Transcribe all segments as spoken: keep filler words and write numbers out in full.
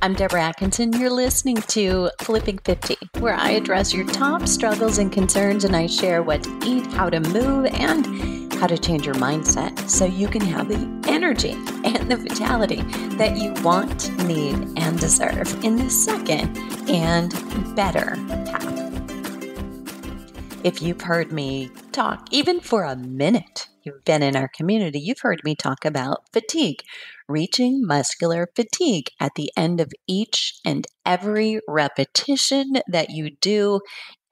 I'm Deborah Atkinson. You're listening to Flipping fifty, where I address your top struggles and concerns, and I share what to eat, how to move, and how to change your mindset so you can have the energy and the vitality that you want, need, and deserve in the second and better half. If you've heard me talk, even for a minute, you've been in our community, you've heard me talk about fatigue, reaching muscular fatigue at the end of each and every repetition that you do,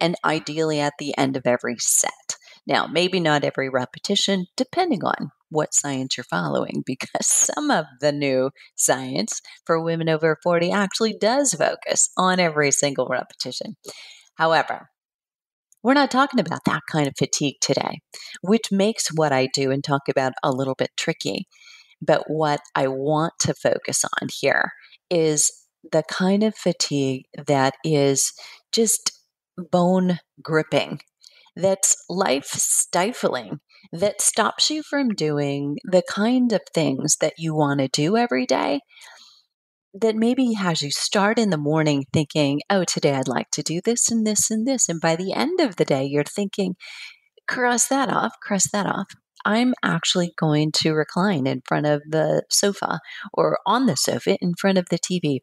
and ideally at the end of every set. Now, maybe not every repetition, depending on what science you're following, because some of the new science for women over forty actually does focus on every single repetition. However, we're not talking about that kind of fatigue today, which makes what I do and talk about a little bit tricky. But what I want to focus on here is the kind of fatigue that is just bone gripping, that's life stifling, that stops you from doing the kind of things that you want to do every day, that maybe has you start in the morning thinking, oh, today I'd like to do this and this and this. And by the end of the day, you're thinking, cross that off, cross that off. I'm actually going to recline in front of the sofa or on the sofa in front of the T V.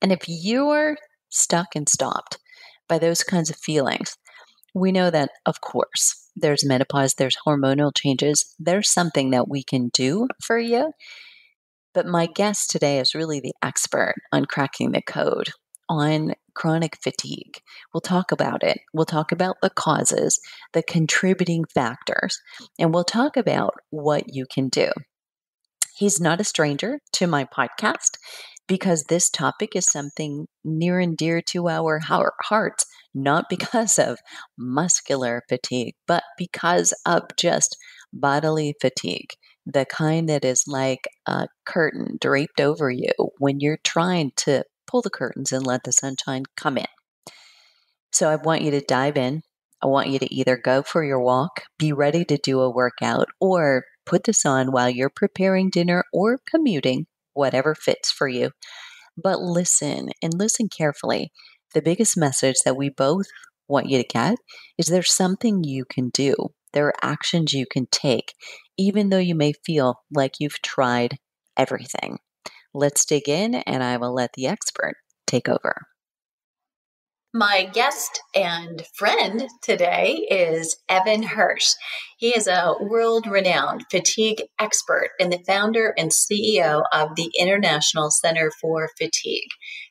And if you're stuck and stopped by those kinds of feelings, we know that, of course, there's menopause, there's hormonal changes, there's something that we can do for you. But my guest today is really the expert on cracking the code on chronic fatigue. We'll talk about it. We'll talk about the causes, the contributing factors, and we'll talk about what you can do. He's not a stranger to my podcast because this topic is something near and dear to our hearts, not because of muscular fatigue, but because of just bodily fatigue. The kind that is like a curtain draped over you when you're trying to pull the curtains and let the sunshine come in. So I want you to dive in. I want you to either go for your walk, be ready to do a workout, or put this on while you're preparing dinner or commuting, whatever fits for you. But listen and listen carefully. The biggest message that we both want you to get is there's something you can do. There are actions you can take, even though you may feel like you've tried everything. Let's dig in, and I will let the expert take over. My guest and friend today is Evan Hirsch. He is a world-renowned fatigue expert and the founder and C E O of the International Center for Fatigue.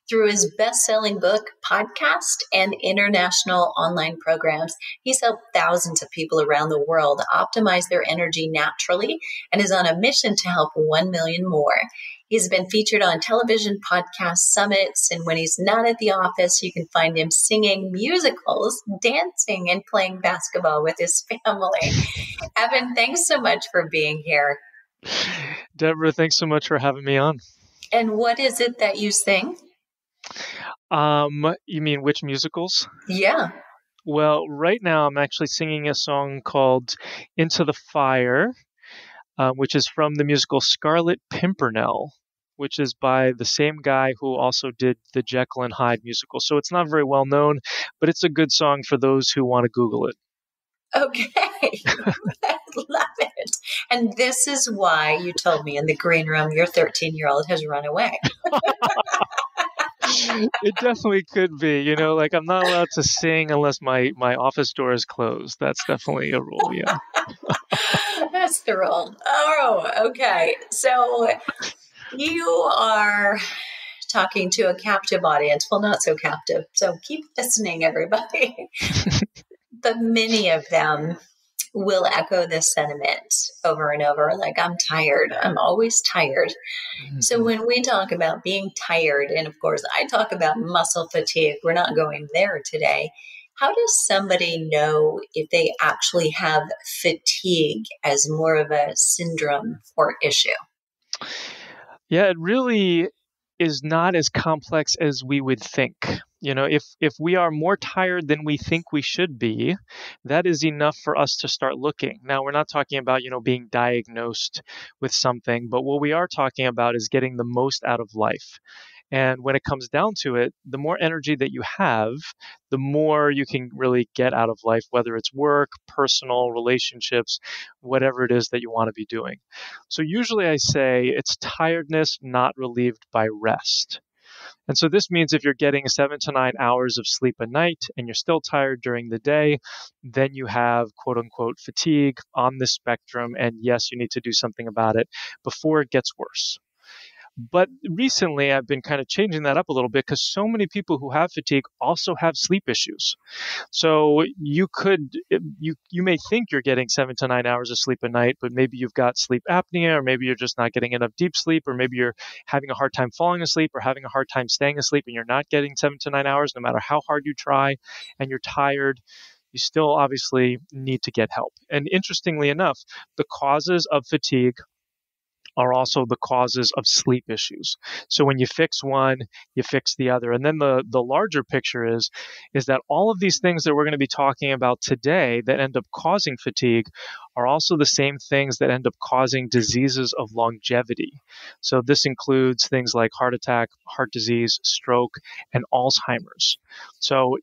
Through his best-selling book, podcast, and international online programs, he's helped thousands of people around the world optimize their energy naturally and is on a mission to help one million more. He's been featured on television, podcast summits, and when he's not at the office, you can find him singing musicals, dancing, and playing basketball with his family. Evan, thanks so much for being here. Deborah, thanks so much for having me on. And what is it that you sing? Um, you mean which musicals? Yeah. Well, right now I'm actually singing a song called Into the Fire, uh, which is from the musical Scarlet Pimpernel, which is by the same guy who also did the Jekyll and Hyde musical. So it's not very well known, but it's a good song for those who want to Google it. Okay. I love it. And this is why you told me in the green room your thirteen-year-old has run away. It definitely could be, you know, like I'm not allowed to sing unless my, my office door is closed. That's definitely a rule. Yeah. That's the rule. Oh, okay. So you are talking to a captive audience. Well, not so captive. So keep listening, everybody. But many of them will echo this sentiment over and over, like, I'm tired. I'm always tired. Mm-hmm. So when we talk about being tired, and of course, I talk about muscle fatigue, we're not going there today. How does somebody know if they actually have fatigue as more of a syndrome or issue? Yeah, it really is not as complex as we would think. You know, if if we are more tired than we think we should be, that is enough for us to start looking. Now, we're not talking about, you know, being diagnosed with something, but what we are talking about is getting the most out of life. And when it comes down to it, the more energy that you have, the more you can really get out of life, whether it's work, personal, relationships, whatever it is that you want to be doing. So usually I say it's tiredness not relieved by rest. And so this means if you're getting seven to nine hours of sleep a night and you're still tired during the day, then you have quote unquote fatigue on this spectrum. And yes, you need to do something about it before it gets worse. But recently, I've been kind of changing that up a little bit because so many people who have fatigue also have sleep issues. So you could, you you may think you're getting seven to nine hours of sleep a night, but maybe you've got sleep apnea, or maybe you're just not getting enough deep sleep, or maybe you're having a hard time falling asleep or having a hard time staying asleep, and you're not getting seven to nine hours no matter how hard you try, and you're tired. You still obviously need to get help. And interestingly enough, the causes of fatigue are also the causes of sleep issues. So when you fix one, you fix the other. And then the, the larger picture is, is that all of these things that we're going to be talking about today that end up causing fatigue are also the same things that end up causing diseases of longevity. So this includes things like heart attack, heart disease, stroke, and Alzheimer's. So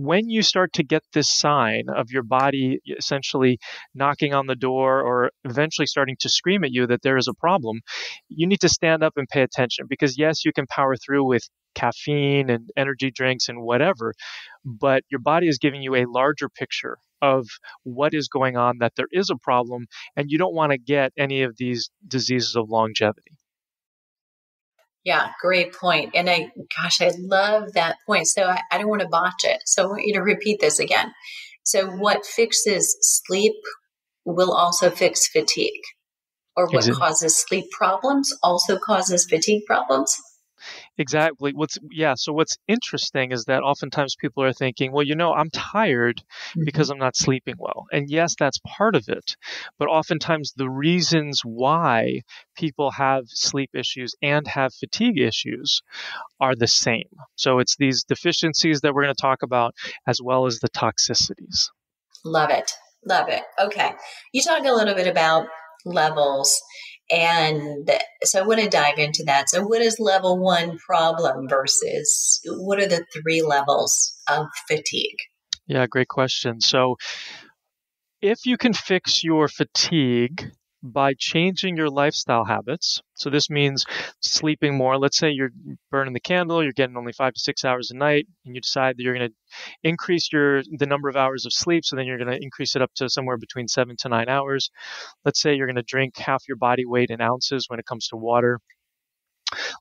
when you start to get this sign of your body essentially knocking on the door or eventually starting to scream at you that there is a problem, you need to stand up and pay attention because, yes, you can power through with caffeine and energy drinks and whatever, but your body is giving you a larger picture of what is going on, that there is a problem, and you don't want to get any of these diseases of longevity. Yeah, great point. And I, gosh, I love that point. So I, I don't want to botch it. So I want you to repeat this again. So what fixes sleep will also fix fatigue, or what Is it- causes sleep problems also causes fatigue problems. Exactly. What's yeah. So what's interesting is that oftentimes people are thinking, well, you know, I'm tired because I'm not sleeping well. And yes, that's part of it. But oftentimes the reasons why people have sleep issues and have fatigue issues are the same. So it's these deficiencies that we're going to talk about as well as the toxicities. Love it. Love it. Okay. You talk a little bit about levels. And so I want to dive into that. So what is level one problem versus what are the three levels of fatigue? Yeah, great question. So if you can fix your fatigue by changing your lifestyle habits, so this means sleeping more. Let's say you're burning the candle, you're getting only five to six hours a night, and you decide that you're going to increase your the number of hours of sleep, so then you're going to increase it up to somewhere between seven to nine hours. Let's say you're going to drink half your body weight in ounces when it comes to water.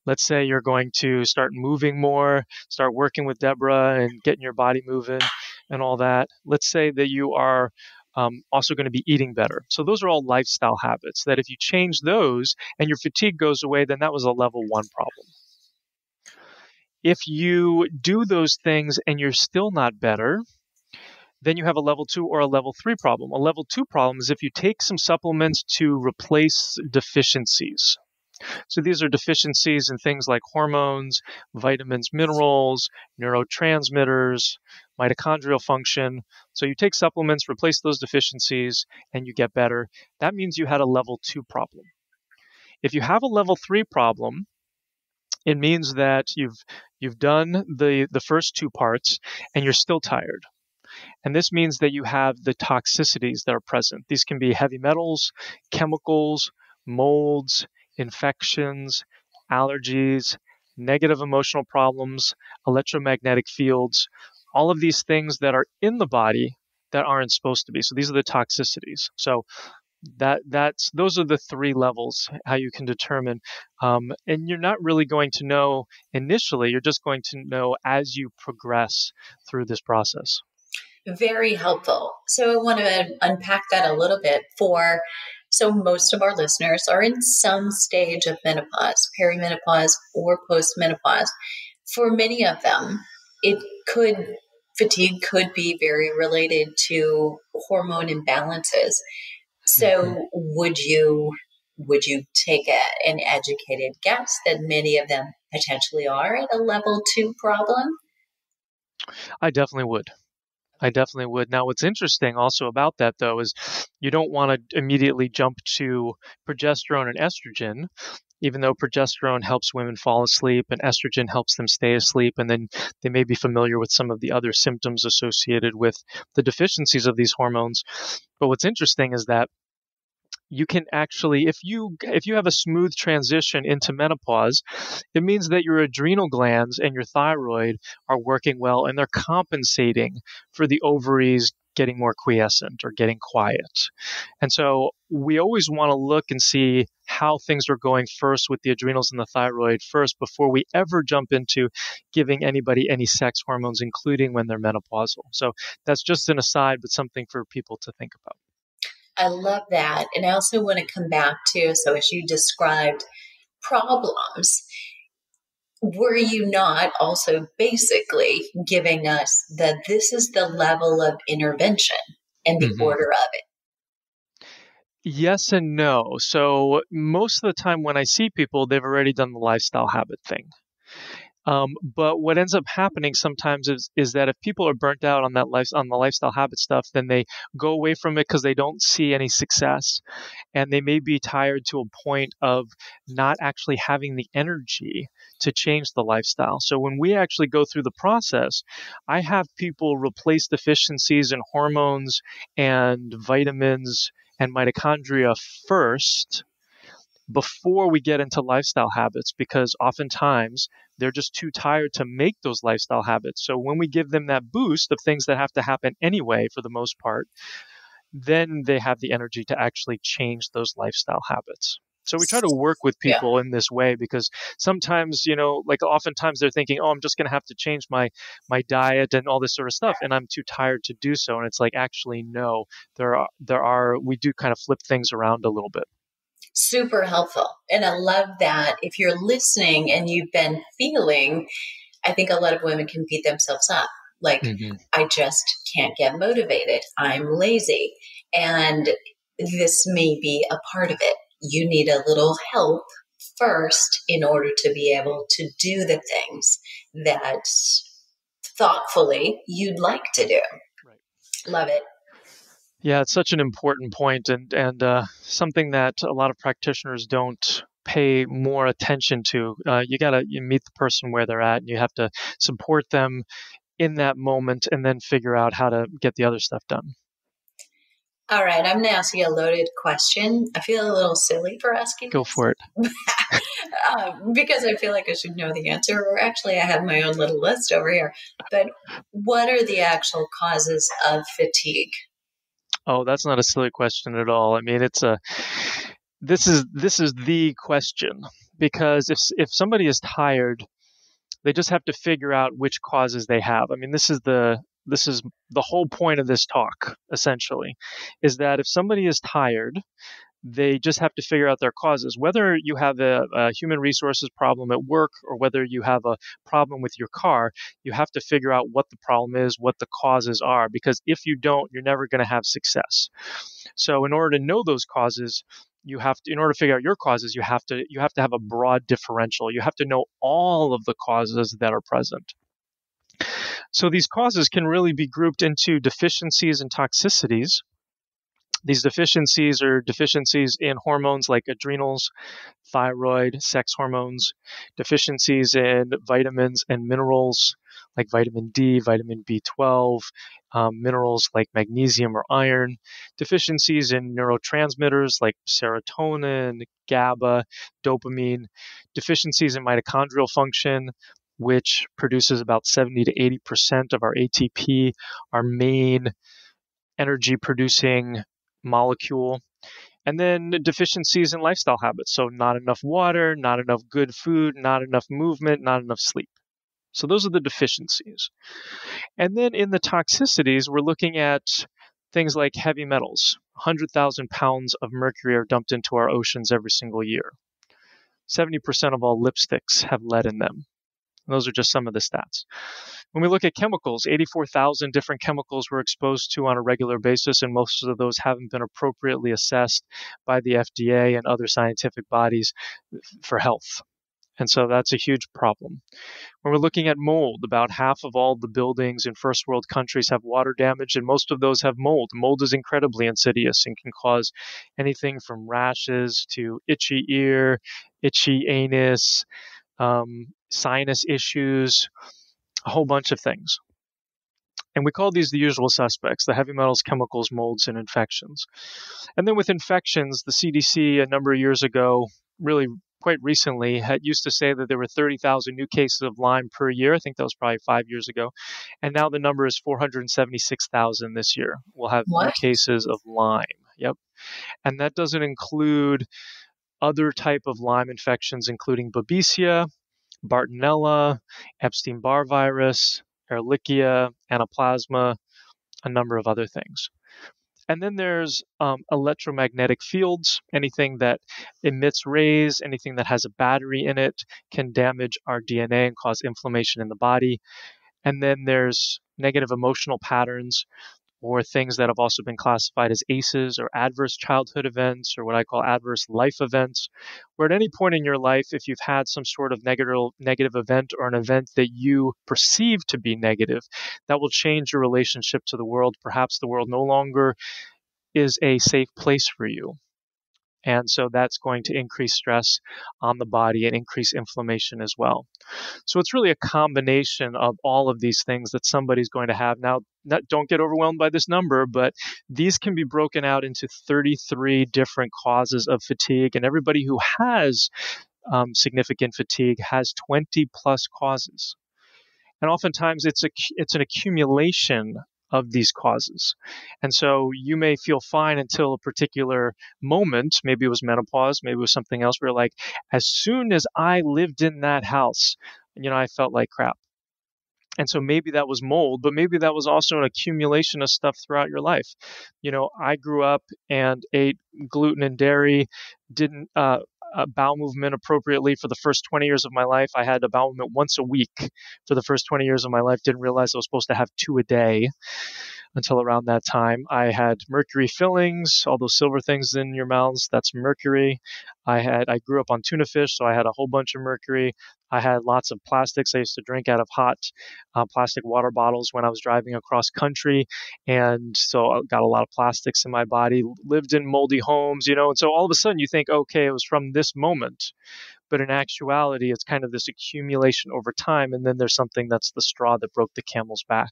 Let's say you're going to start moving more, start working with Deborah and getting your body moving and all that. Let's say that you are Um, also going to be eating better. So those are all lifestyle habits that if you change those and your fatigue goes away, then that was a level one problem. If you do those things and you're still not better, then you have a level two or a level three problem. A level two problem is if you take some supplements to replace deficiencies. So these are deficiencies in things like hormones, vitamins, minerals, neurotransmitters, mitochondrial function. So you take supplements, replace those deficiencies, and you get better. That means you had a level two problem. If you have a level three problem, it means that you've you've done the, the first two parts and you're still tired. And this means that you have the toxicities that are present. These can be heavy metals, chemicals, molds, infections, allergies, negative emotional problems, electromagnetic fields, all of these things that are in the body that aren't supposed to be. So these are the toxicities. So that that's those are the three levels, how you can determine. Um, and you're not really going to know initially, you're just going to know as you progress through this process. Very helpful. So I want to unpack that a little bit for So most of our listeners are in some stage of menopause, perimenopause or postmenopause. For many of them, it could fatigue could be very related to hormone imbalances. So mm-hmm. would you would you take a, an educated guess that many of them potentially are at a level two problem? I definitely would. I definitely would. Now, what's interesting also about that, though, is you don't want to immediately jump to progesterone and estrogen even though progesterone helps women fall asleep and estrogen helps them stay asleep, and then they may be familiar with some of the other symptoms associated with the deficiencies of these hormones. But what's interesting is that you can actually, if you if you have a smooth transition into menopause, it means that your adrenal glands and your thyroid are working well, and they're compensating for the ovaries getting more quiescent or getting quiet. And so we always want to look and see how things are going first with the adrenals and the thyroid first before we ever jump into giving anybody any sex hormones, including when they're menopausal. So that's just an aside, but something for people to think about. I love that. And I also want to come back to, so as you described problems, were you not also basically giving us that this is the level of intervention and the mm-hmm. order of it? Yes and no. So most of the time when I see people, they've already done the lifestyle habit thing. Um, but what ends up happening sometimes is, is that if people are burnt out on that life, on the lifestyle habit stuff, then they go away from it because they don't see any success. And they may be tired to a point of not actually having the energy to change the lifestyle. So when we actually go through the process, I have people replace deficiencies in hormones and vitamins and mitochondria first before we get into lifestyle habits, because oftentimes they're just too tired to make those lifestyle habits. So when we give them that boost of things that have to happen anyway, for the most part, then they have the energy to actually change those lifestyle habits. So we try to work with people yeah. in this way, because sometimes, you know, like oftentimes they're thinking, oh, I'm just going to have to change my my diet and all this sort of stuff, and I'm too tired to do so. And it's like, actually, no, there are, there are we do kind of flip things around a little bit. Super helpful. And I love that. If you're listening and you've been feeling, I think a lot of women can beat themselves up. Like, mm-hmm. I just can't get motivated. I'm lazy. And this may be a part of it. You need a little help first in order to be able to do the things that thoughtfully you'd like to do. Right. Love it. Yeah, it's such an important point, and and uh, something that a lot of practitioners don't pay more attention to. Uh, you gotta you meet the person where they're at, and you have to support them in that moment, and then figure out how to get the other stuff done. All right, I'm going to ask you a loaded question. I feel a little silly for asking. Go for it. um, because I feel like I should know the answer, or actually I have my own little list over here. But what are the actual causes of fatigue? Oh, that's not a silly question at all. I mean, it's a this is this is the question, because if if somebody is tired, they just have to figure out which causes they have. I mean, this is the this is the whole point of this talk, essentially, is that if somebody is tired, they just have to figure out their causes. Whether you have a, a human resources problem at work or whether you have a problem with your car, you have to figure out what the problem is, what the causes are, because if you don't, you're never going to have success. So in order to know those causes, you have to, in order to figure out your causes, you have to, you have to have a broad differential. You have to know all of the causes that are present. So these causes can really be grouped into deficiencies and toxicities. These deficiencies are deficiencies in hormones like adrenals, thyroid, sex hormones, deficiencies in vitamins and minerals like vitamin D, vitamin B twelve, um, minerals like magnesium or iron, deficiencies in neurotransmitters like serotonin, GABA, dopamine, deficiencies in mitochondrial function, which produces about seventy to eighty percent of our A T P, our main energy-producing molecule, and then deficiencies in lifestyle habits. So not enough water, not enough good food, not enough movement, not enough sleep. So those are the deficiencies. And then in the toxicities, we're looking at things like heavy metals. one hundred thousand pounds of mercury are dumped into our oceans every single year. seventy percent of all lipsticks have lead in them. Those are just some of the stats. When we look at chemicals, eighty-four thousand different chemicals we're exposed to on a regular basis, and most of those haven't been appropriately assessed by the F D A and other scientific bodies for health. And so that's a huge problem. When we're looking at mold, about half of all the buildings in first world countries have water damage, and most of those have mold. Mold is incredibly insidious and can cause anything from rashes to itchy ear, itchy anus, um, sinus issues, a whole bunch of things. And we call these the usual suspects, the heavy metals, chemicals, molds, and infections. And then with infections, the C D C a number of years ago, really quite recently, had used to say that there were thirty thousand new cases of Lyme per year. I think that was probably five years ago. And now the number is four hundred seventy-six thousand this year. We'll have what? New cases of Lyme. Yep. And that doesn't include other type of Lyme infections, including Babesia, Bartonella, Epstein-Barr virus, Ehrlichia, Anaplasma, a number of other things. And then there's um, electromagnetic fields. Anything that emits rays, anything that has a battery in it can damage our D N A and cause inflammation in the body. And then there's negative emotional patterns, or things that have also been classified as A C Es, or adverse childhood events, or what I call adverse life events, where at any point in your life, if you've had some sort of negative negative event or an event that you perceive to be negative, that will change your relationship to the world. Perhaps the world no longer is a safe place for you. And so that's going to increase stress on the body and increase inflammation as well. So it's really a combination of all of these things that somebody's going to have. Now, not, don't get overwhelmed by this number, but these can be broken out into thirty-three different causes of fatigue. And everybody who has um, significant fatigue has twenty plus causes. And oftentimes it's a, it's an accumulation of these causes. And so you may feel fine until a particular moment, maybe it was menopause, maybe it was something else, where like, as soon as I lived in that house, you know, I felt like crap. And so maybe that was mold, but maybe that was also an accumulation of stuff throughout your life. You know, I grew up and ate gluten and dairy, didn't uh, uh, bowel movement appropriately for the first twenty years of my life. I had a bowel movement once a week for the first twenty years of my life. Didn't realize I was supposed to have two a day until around that time. I had mercury fillings, all those silver things in your mouths, that's mercury. I had I grew up on tuna fish, so I had a whole bunch of mercury. I had lots of plastics. I used to drink out of hot uh, plastic water bottles when I was driving across country. And so I got a lot of plastics in my body, lived in moldy homes, you know. And so all of a sudden you think, okay, it was from this moment. But in actuality, it's kind of this accumulation over time. And then there's something that's the straw that broke the camel's back.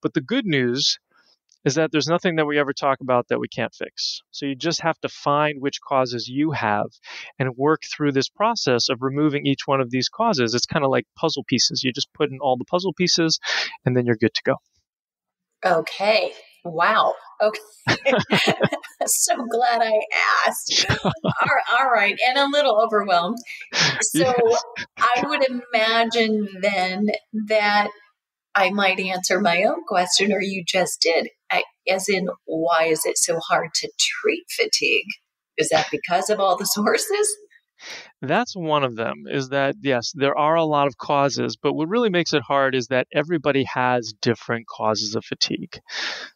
But the good news is that there's nothing that we ever talk about that we can't fix. So you just have to find which causes you have and work through this process of removing each one of these causes. It's kind of like puzzle pieces. You just put in all the puzzle pieces and then you're good to go. Okay. Wow. Okay. So glad I asked. All right. And a little overwhelmed. So yes. I would imagine then that I might answer my own question, or you just did, I, as in, why is it so hard to treat fatigue? Is that because of all the sources? That's one of them, is that, yes, there are a lot of causes, but what really makes it hard is that everybody has different causes of fatigue.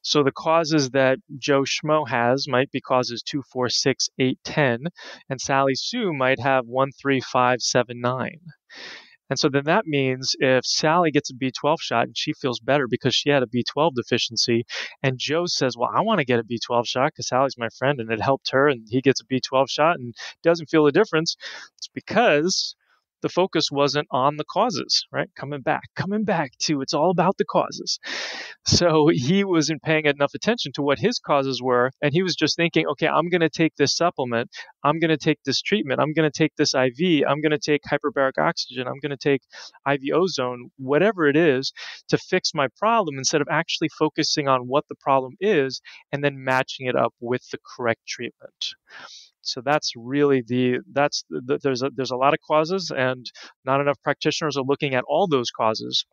So the causes that Joe Schmo has might be causes two, four, six, eight, ten, and Sally Sue might have one, three, five, seven, nine. And so then that means if Sally gets a B twelve shot and she feels better because she had a B twelve deficiency, and Joe says, well, I want to get a B twelve shot because Sally's my friend and it helped her, and he gets a B twelve shot and doesn't feel a difference, it's because the focus wasn't on the causes, right? Coming back, coming back to it's all about the causes. So he wasn't paying enough attention to what his causes were. And he was just thinking, okay, I'm going to take this supplement. I'm going to take this treatment. I'm going to take this I V. I'm going to take hyperbaric oxygen. I'm going to take I V ozone, whatever it is, to fix my problem, instead of actually focusing on what the problem is and then matching it up with the correct treatment. So that's really the, that's, the, there's a, there's a lot of causes, and not enough practitioners are looking at all those causes.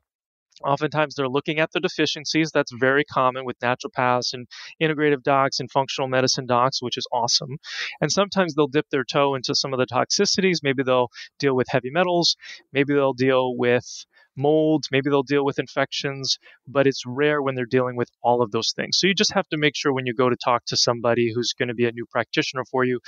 Oftentimes they're looking at the deficiencies. That's very common with naturopaths and integrative docs and functional medicine docs, which is awesome. And sometimes they'll dip their toe into some of the toxicities. Maybe they'll deal with heavy metals. Maybe they'll deal with molds, maybe they'll deal with infections, but it's rare when they're dealing with all of those things. So you just have to make sure when you go to talk to somebody who's going to be a new practitioner for you,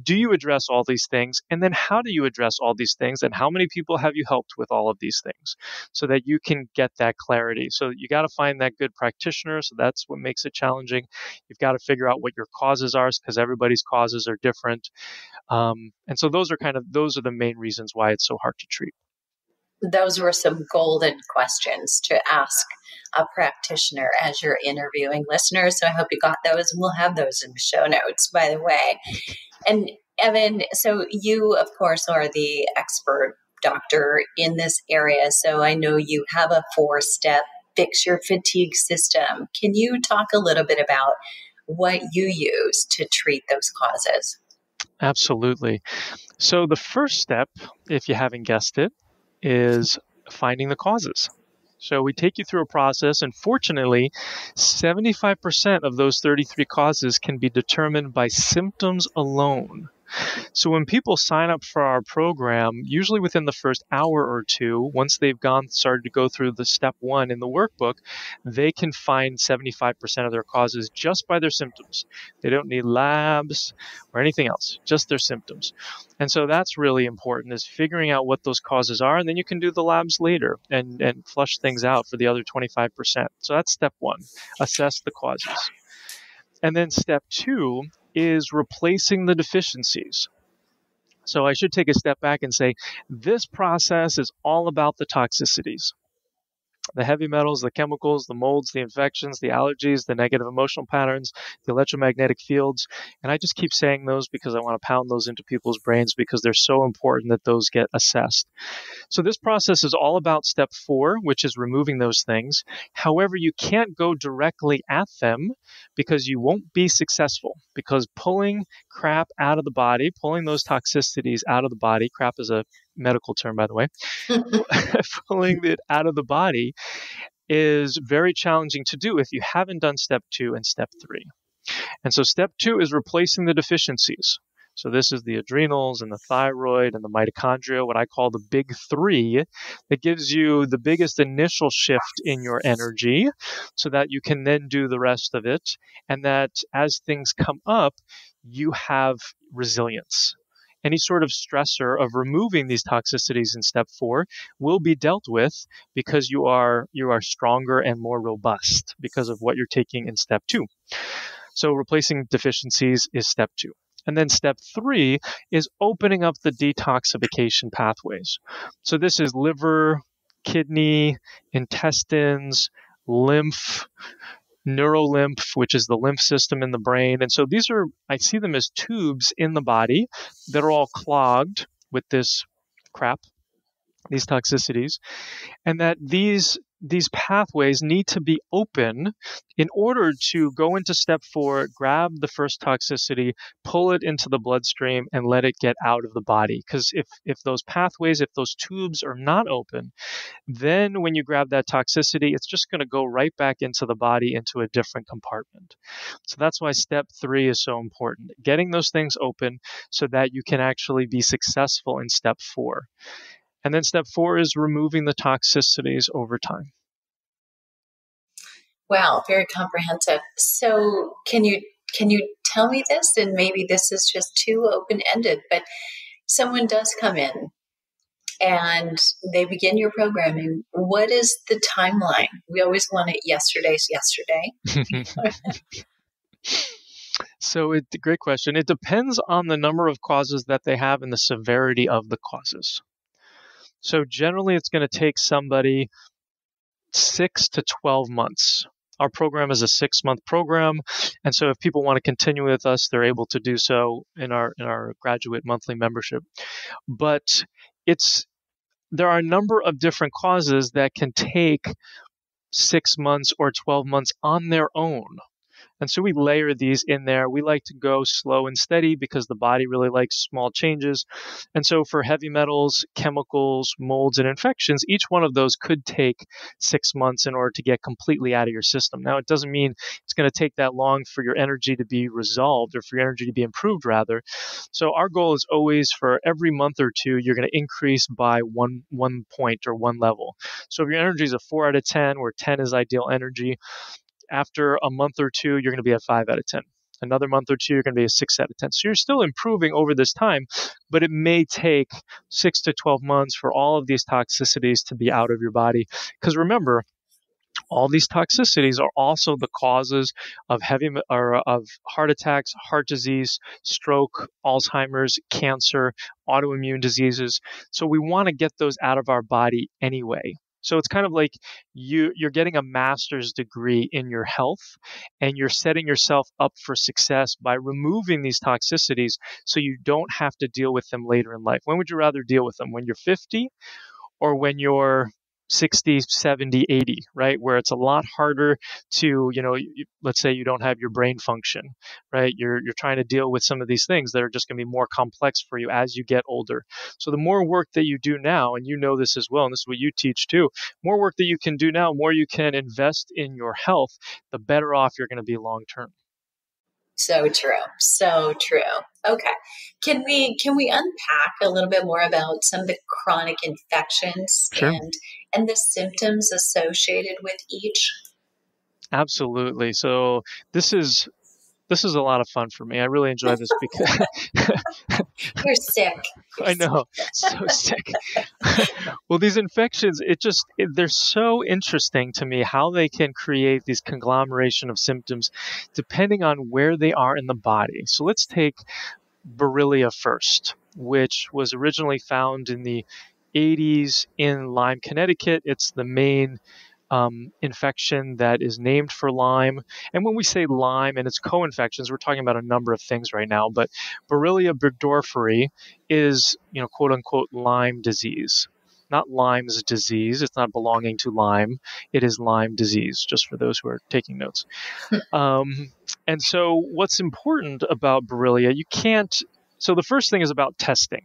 do you address all these things? And then how do you address all these things? And how many people have you helped with all of these things so that you can get that clarity? So you got to find that good practitioner. So that's what makes it challenging. You've got to figure out what your causes are, because everybody's causes are different. Um, and so those are kind of, those are the main reasons why it's so hard to treat. Those were some golden questions to ask a practitioner as you're interviewing listeners. So I hope you got those. We'll have those in the show notes, by the way. And Evan, so you, of course, are the expert doctor in this area. So I know you have a four-step Fix Your Fatigue System. Can you talk a little bit about what you use to treat those causes? Absolutely. So the first step, if you haven't guessed it, is finding the causes. So we take you through a process, and fortunately, seventy-five percent of those thirty-three causes can be determined by symptoms alone. So when people sign up for our program, usually within the first hour or two, once they've gone started to go through the step one in the workbook, they can find seventy-five percent of their causes just by their symptoms. They don't need labs or anything else, just their symptoms. And so that's really important, is figuring out what those causes are, and then you can do the labs later and, and flush things out for the other twenty-five percent. So that's step one, assess the causes. And then step two is replacing the deficiencies. So I should take a step back and say, this process is all about the toxicities, the heavy metals, the chemicals, the molds, the infections, the allergies, the negative emotional patterns, the electromagnetic fields. And I just keep saying those because I want to pound those into people's brains, because they're so important that those get assessed. So this process is all about step four, which is removing those things. However, you can't go directly at them, because you won't be successful, because pulling crap out of the body, pulling those toxicities out of the body, crap is a medical term, by the way, pulling it out of the body is very challenging to do if you haven't done step two and step three. And so step two is replacing the deficiencies. So this is the adrenals and the thyroid and the mitochondria, what I call the big three, that gives you the biggest initial shift in your energy so that you can then do the rest of it. And that as things come up, you have resilience. Any sort of stressor of removing these toxicities in step four will be dealt with, because you are you are stronger and more robust because of what you're taking in step two. So replacing deficiencies is step two. And then step three is opening up the detoxification pathways. So this is liver, kidney, intestines, lymph, neurolymph, which is the lymph system in the brain. And so these are, I see them as tubes in the body that are all clogged with this crap, these toxicities, and that these these pathways need to be open in order to go into step four, grab the first toxicity, pull it into the bloodstream, and let it get out of the body. Because if, if those pathways, if those tubes are not open, then when you grab that toxicity, it's just going to go right back into the body, into a different compartment. So that's why step three is so important, getting those things open so that you can actually be successful in step four. And then step four is removing the toxicities over time. Wow, very comprehensive. So can you can you tell me this? And maybe this is just too open-ended, but someone does come in and they begin your programming. What is the timeline? We always want it yesterday's yesterday. So it's a great question. It depends on the number of causes that they have and the severity of the causes. So generally, it's going to take somebody six to twelve months. Our program is a six-month program. And so if people want to continue with us, they're able to do so in our in our graduate monthly membership. But it's there are a number of different causes that can take six months or twelve months on their own. And so we layer these in there. We like to go slow and steady because the body really likes small changes. And so for heavy metals, chemicals, molds, and infections, each one of those could take six months in order to get completely out of your system. Now, it doesn't mean it's going to take that long for your energy to be resolved or for your energy to be improved, rather. So our goal is always for every month or two, you're going to increase by one, one point or one level. So if your energy is a four out of ten, where ten is ideal energy, after a month or two, you're going to be a five out of ten. Another month or two, you're going to be a six out of ten. So you're still improving over this time, but it may take six to twelve months for all of these toxicities to be out of your body. Because remember, all these toxicities are also the causes of heavy or of heart attacks, heart disease, stroke, Alzheimer's, cancer, autoimmune diseases. So we want to get those out of our body anyway. So it's kind of like you, you're getting a master's degree in your health, and you're setting yourself up for success by removing these toxicities so you don't have to deal with them later in life. When would you rather deal with them? When you're fifty or when you're sixty, seventy, eighty, right? Where it's a lot harder to, you know, you, let's say you don't have your brain function, right? You're you're trying to deal with some of these things that are just going to be more complex for you as you get older. So the more work that you do now, and you know this as well, and this is what you teach too, more work that you can do now, more you can invest in your health, the better off you're going to be long-term. So true. So true. Okay. Can we can we unpack a little bit more about some of the chronic infections Sure. and and the symptoms associated with each? Absolutely. So this is This is a lot of fun for me. I really enjoy this because you're sick. You're I know, so sick. Well, these infections, it just it, they're so interesting to me how they can create these conglomeration of symptoms depending on where they are in the body. So let's take Borrelia first, which was originally found in the eighties in Lyme, Connecticut. It's the main Um, infection that is named for Lyme. And when we say Lyme and its co-infections, we're talking about a number of things right now, but Borrelia burgdorferi is, you know, quote unquote, Lyme disease, not Lyme's disease. It's not belonging to Lyme. It is Lyme disease, just for those who are taking notes. Um, and so what's important about Borrelia, you can't So the first thing is about testing.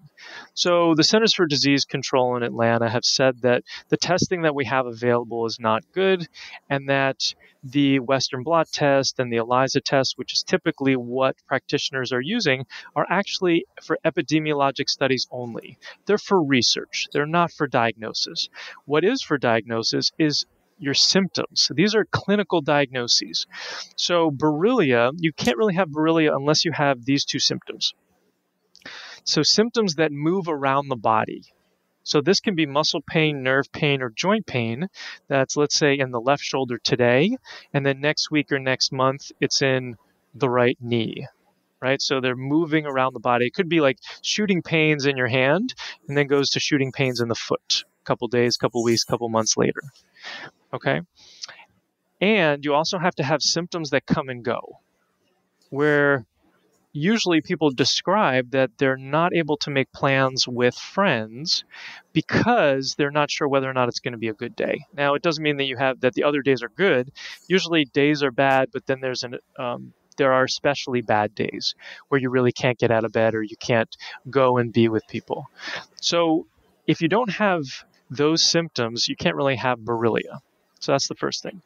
So the Centers for Disease Control in Atlanta have said that the testing that we have available is not good, and that the Western blot test and the ELISA test, which is typically what practitioners are using, are actually for epidemiologic studies only. They're for research. They're not for diagnosis. What is for diagnosis is your symptoms. These are clinical diagnoses. So Borrelia, you can't really have Borrelia unless you have these two symptoms. So symptoms that move around the body. So this can be muscle pain, nerve pain, or joint pain. That's, let's say, in the left shoulder today, and then next week or next month, it's in the right knee, right? So they're moving around the body. It could be like shooting pains in your hand and then goes to shooting pains in the foot a couple days, couple weeks, couple months later, okay? And you also have to have symptoms that come and go, where usually people describe that they're not able to make plans with friends because they're not sure whether or not it's going to be a good day. Now, it doesn't mean that you have that the other days are good. Usually days are bad, but then there's an um, there are especially bad days where you really can't get out of bed or you can't go and be with people. So if you don't have those symptoms, you can't really have Borrelia. So that's the first thing.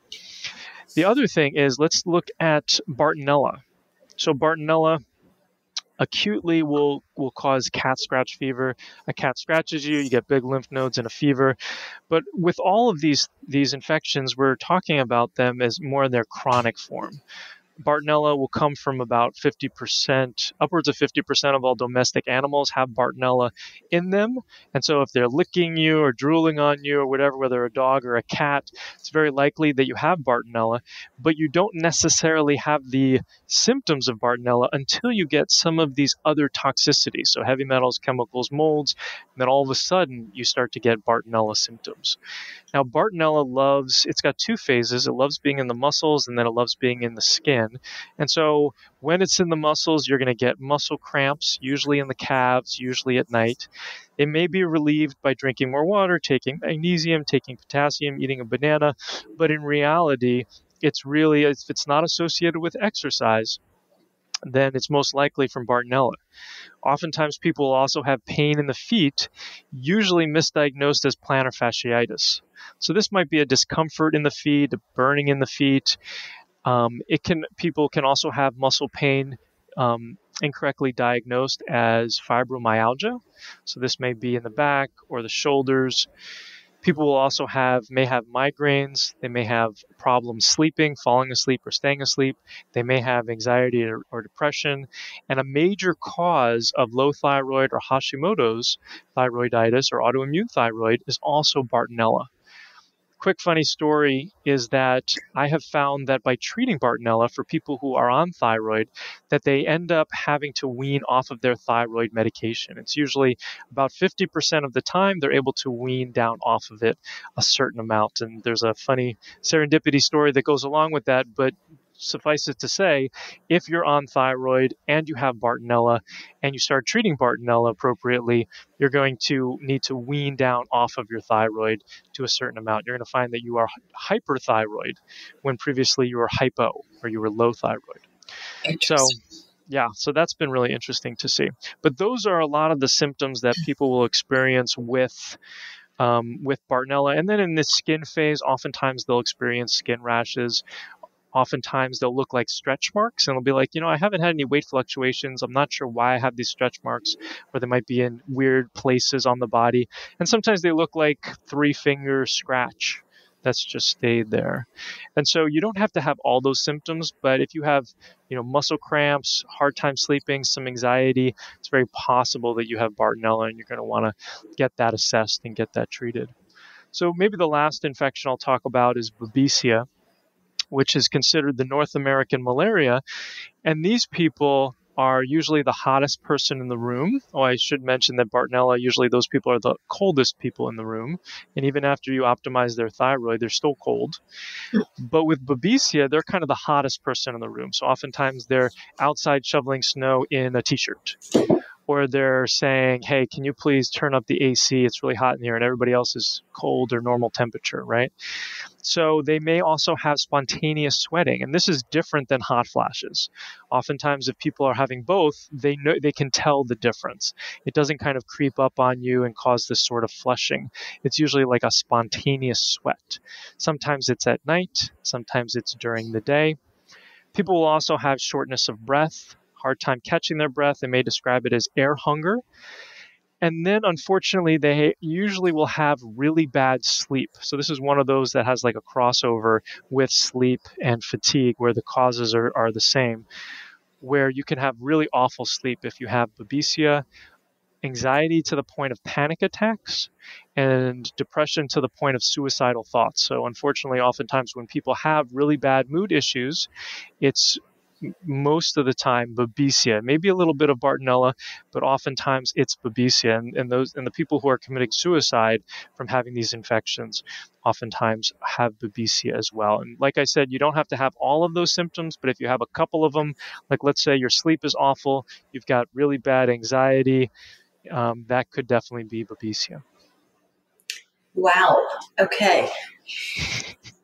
The other thing is, let's look at Bartonella. So Bartonella acutely will, will cause cat scratch fever. A cat scratches you, you get big lymph nodes and a fever. But with all of these, these infections, we're talking about them as more in their chronic form. Bartonella will come from about fifty percent, upwards of fifty percent of all domestic animals have Bartonella in them. And so if they're licking you or drooling on you or whatever, whether a dog or a cat, it's very likely that you have Bartonella, but you don't necessarily have the symptoms of Bartonella until you get some of these other toxicities. So heavy metals, chemicals, molds, and then all of a sudden you start to get Bartonella symptoms. Now, Bartonella loves, it's got two phases. It loves being in the muscles and then it loves being in the skin. And so when it's in the muscles, you're going to get muscle cramps, usually in the calves, usually at night. It may be relieved by drinking more water, taking magnesium, taking potassium, eating a banana. But in reality, it's really, if it's not associated with exercise, then it's most likely from Bartonella. Oftentimes, people also have pain in the feet, usually misdiagnosed as plantar fasciitis. So this might be a discomfort in the feet, a burning in the feet. Um, it can people can also have muscle pain um, incorrectly diagnosed as fibromyalgia. So this may be in the back or the shoulders. People will also have, may have migraines. They may have problems sleeping, falling asleep or staying asleep. They may have anxiety or, or depression. And a major cause of low thyroid or Hashimoto's thyroiditis or autoimmune thyroid is also Bartonella. Quick funny story is that I have found that by treating Bartonella for people who are on thyroid, that they end up having to wean off of their thyroid medication. It's usually about fifty percent of the time they're able to wean down off of it a certain amount. And there's a funny serendipity story that goes along with that, but suffice it to say, if you're on thyroid and you have Bartonella and you start treating Bartonella appropriately, you're going to need to wean down off of your thyroid to a certain amount. You're going to find that you are hyperthyroid when previously you were hypo or you were low thyroid. So, yeah, so that's been really interesting to see. But those are a lot of the symptoms that people will experience with um, with Bartonella. And then in the skin phase, oftentimes they'll experience skin rashes. Oftentimes they'll look like stretch marks and it'll be like, you know, I haven't had any weight fluctuations. I'm not sure why I have these stretch marks, or they might be in weird places on the body. And sometimes they look like three finger scratch that's just stayed there. And so you don't have to have all those symptoms, but if you have, you know, muscle cramps, hard time sleeping, some anxiety, it's very possible that you have Bartonella and you're going to want to get that assessed and get that treated. So maybe the last infection I'll talk about is Babesia, which is considered the North American malaria. And these people are usually the hottest person in the room. Oh, I should mention that Bartonella, usually those people are the coldest people in the room. And even after you optimize their thyroid, they're still cold. But with Babesia, they're kind of the hottest person in the room. So oftentimes they're outside shoveling snow in a t-shirt. Or they're saying, hey, can you please turn up the A C? It's really hot in here, and everybody else is cold or normal temperature, right? So they may also have spontaneous sweating, and this is different than hot flashes. Oftentimes, if people are having both, they know, they can tell the difference. It doesn't kind of creep up on you and cause this sort of flushing. It's usually like a spontaneous sweat. Sometimes it's at night. Sometimes it's during the day. People will also have shortness of breath, hard time catching their breath. They may describe it as air hunger. And then, unfortunately, they usually will have really bad sleep. So this is one of those that has like a crossover with sleep and fatigue, where the causes are, are the same, where you can have really awful sleep if you have Babesia, anxiety to the point of panic attacks, and depression to the point of suicidal thoughts. So unfortunately, oftentimes when people have really bad mood issues, it's most of the time Babesia, maybe a little bit of Bartonella, but oftentimes it's Babesia. And, and those and the people who are committing suicide from having these infections oftentimes have Babesia as well. And like I said, you don't have to have all of those symptoms, but if you have a couple of them, like let's say your sleep is awful, you've got really bad anxiety, um, that could definitely be Babesia. Wow. Okay.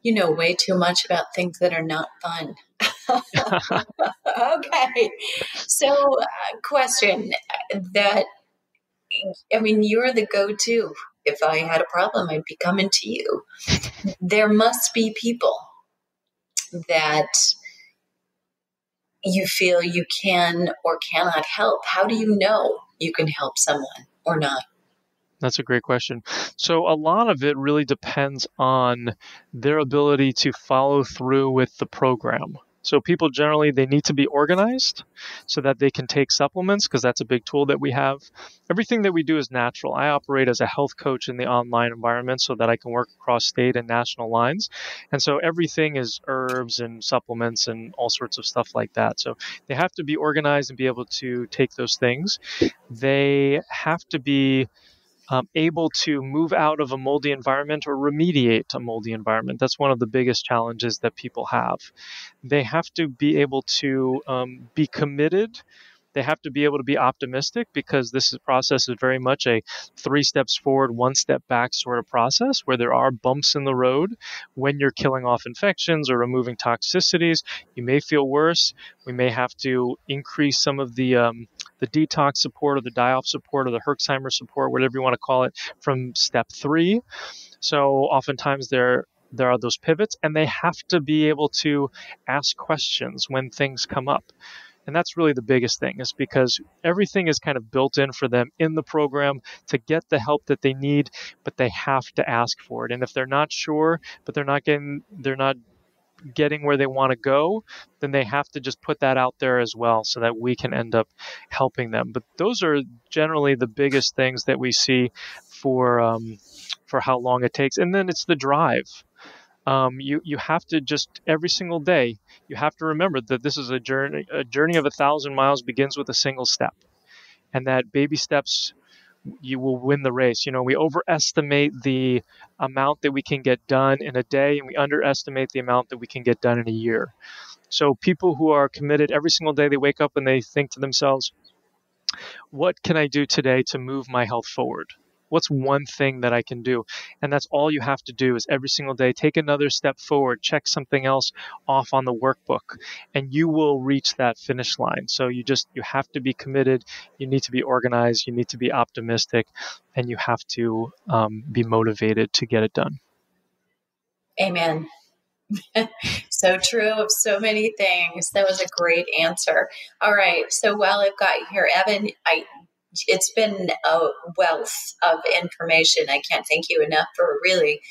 You know way too much about things that are not fun. Okay. So uh, question that, I mean, you're the go-to. If I had a problem, I'd be coming to you. There must be people that you feel you can or cannot help. How do you know you can help someone or not? That's a great question. So a lot of it really depends on their ability to follow through with the program. So people generally, they need to be organized so that they can take supplements, because that's a big tool that we have. Everything that we do is natural. I operate as a health coach in the online environment so that I can work across state and national lines. And so everything is herbs and supplements and all sorts of stuff like that. So they have to be organized and be able to take those things. They have to be Um, able to move out of a moldy environment or remediate a moldy environment. That's one of the biggest challenges that people have. They have to be able to um, be committed They have to be able to be optimistic, because this process is very much a three steps forward, one step back sort of process where there are bumps in the road when you're killing off infections or removing toxicities. You may feel worse. We may have to increase some of the um, the detox support or the die-off support or the Herxheimer support, whatever you want to call it, from step three. So oftentimes they're there are those pivots, and they have to be able to ask questions when things come up. And that's really the biggest thing, is because everything is kind of built in for them in the program to get the help that they need, but they have to ask for it. And if they're not sure, but they're not getting, they're not getting where they want to go, then they have to just put that out there as well, so that we can end up helping them. But those are generally the biggest things that we see for, um, for how long it takes. And then it's the drive. Um, you, you have to just every single day, you have to remember that this is a journey, a journey of a thousand miles begins with a single step, and that baby steps, you will win the race. You know, we overestimate the amount that we can get done in a day, and we underestimate the amount that we can get done in a year. So people who are committed, every single day they wake up and they think to themselves, what can I do today to move my health forward? What's one thing that I can do? And that's all you have to do, is every single day, take another step forward, check something else off on the workbook, and you will reach that finish line. So you just, you have to be committed. You need to be organized. You need to be optimistic, and you have to um, be motivated to get it done. Amen. So true of so many things. That was a great answer. All right. So while I've got you here, Evan, I, it's been a wealth of information. I can't thank you enough for really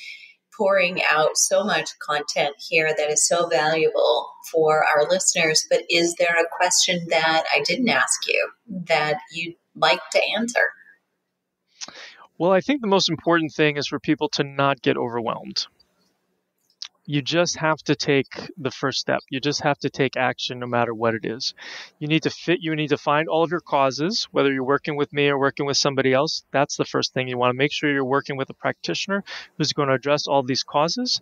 pouring out so much content here that is so valuable for our listeners. But is there a question that I didn't ask you that you'd like to answer? Well, I think the most important thing is for people to not get overwhelmed. You just have to take the first step. You just have to take action, no matter what it is. You need to fit, you need to find all of your causes, whether you're working with me or working with somebody else. That's the first thing. You want to make sure you're working with a practitioner who's going to address all these causes.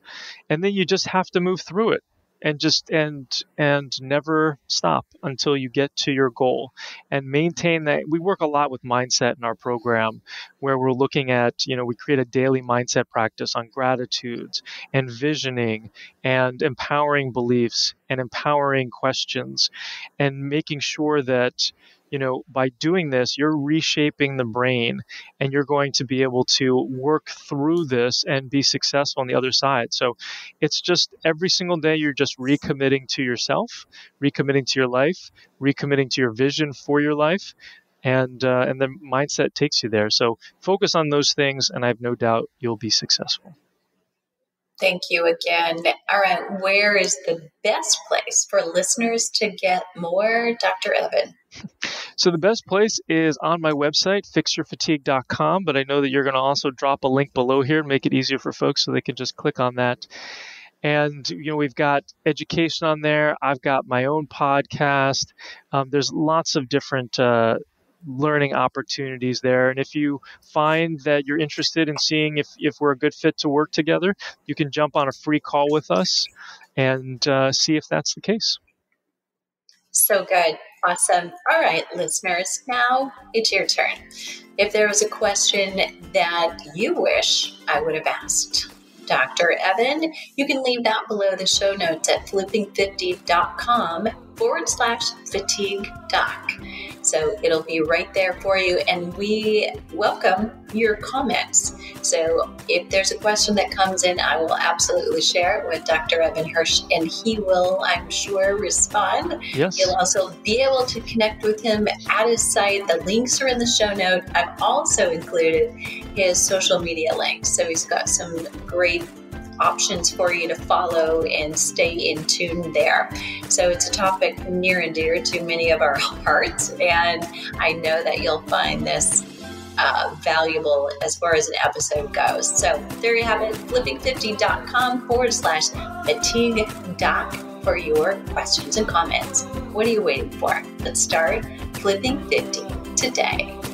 And then you just have to move through it. And just and and never stop until you get to your goal, and maintain that. We work a lot with mindset in our program, where we're looking at, you know, we create a daily mindset practice on gratitudes and visioning and empowering beliefs and empowering questions, and making sure that, you know, by doing this, you're reshaping the brain, and you're going to be able to work through this and be successful on the other side. So it's just every single day, you're just recommitting to yourself, recommitting to your life, recommitting to your vision for your life. And, uh, and the mindset takes you there. So focus on those things, and I have no doubt you'll be successful. Thank you again. All right. Where is the best place for listeners to get more, Doctor Evan? So the best place is on my website, fix your fatigue dot com. But I know that you're going to also drop a link below here and make it easier for folks so they can just click on that. And, you know, we've got education on there. I've got my own podcast. Um, there's lots of different uh learning opportunities there. And if you find that you're interested in seeing if, if we're a good fit to work together, you can jump on a free call with us and uh, see if that's the case. So good. Awesome. All right, listeners, now it's your turn. If there was a question that you wish I would have asked Doctor Evan, you can leave that below the show notes at flipping fifty dot com forward slash fatigue doc. So it'll be right there for you. And we welcome your comments. So if there's a question that comes in, I will absolutely share it with Doctor Evan Hirsch, and he will, I'm sure, respond. Yes. You'll also be able to connect with him at his site. The links are in the show note. I've also included his social media links. So he's got some great options for you to follow and stay in tune there. So it's a topic near and dear to many of our hearts, and I know that you'll find this uh, valuable as far as an episode goes. So there you have it, flipping fifty dot com forward slash fatigue doc for your questions and comments. What are you waiting for? Let's start flipping fifty today.